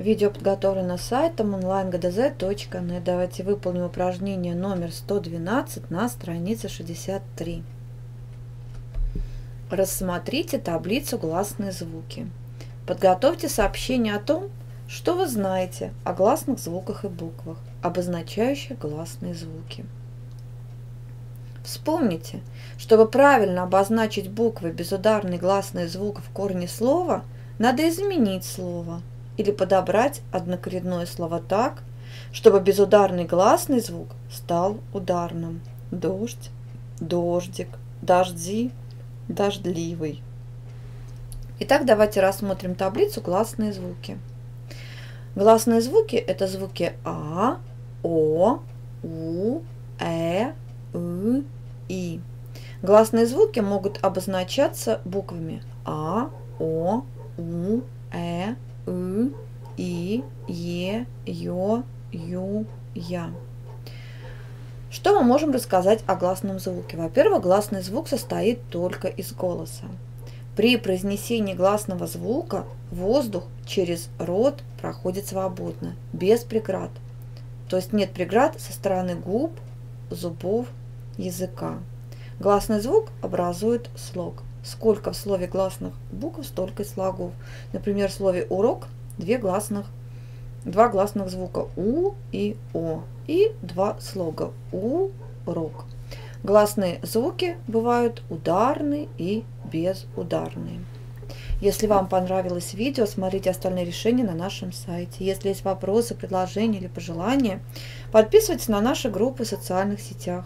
Видео подготовлено сайтом онлайнгдз.нет. Давайте выполним упражнение номер 112 на странице 63. Рассмотрите таблицу «Гласные звуки». Подготовьте сообщение о том, что вы знаете о гласных звуках и буквах, обозначающих гласные звуки. Вспомните, чтобы правильно обозначить буквы безударный гласный звук в корне слова, надо изменить слово или подобрать однокоренное слово так, чтобы безударный гласный звук стал ударным. Дождь, дождик, дожди, дождливый. Итак, давайте рассмотрим таблицу «Гласные звуки». Гласные звуки – это звуки А, О, У, Э, И, И. Гласные звуки могут обозначаться буквами А, О, У, Э, И, Е, Ё, Ю, Я. Что мы можем рассказать о гласном звуке? Во-первых, гласный звук состоит только из голоса. При произнесении гласного звука воздух через рот проходит свободно, без преград. То есть нет преград со стороны губ, зубов, языка. Гласный звук образует слог. Сколько в слове гласных букв, столько и слогов. Например, в слове «урок» два гласных звука «у» и «о» и два слога «урок». Гласные звуки бывают ударные и безударные. Если вам понравилось видео, смотрите остальные решения на нашем сайте. Если есть вопросы, предложения или пожелания, подписывайтесь на наши группы в социальных сетях.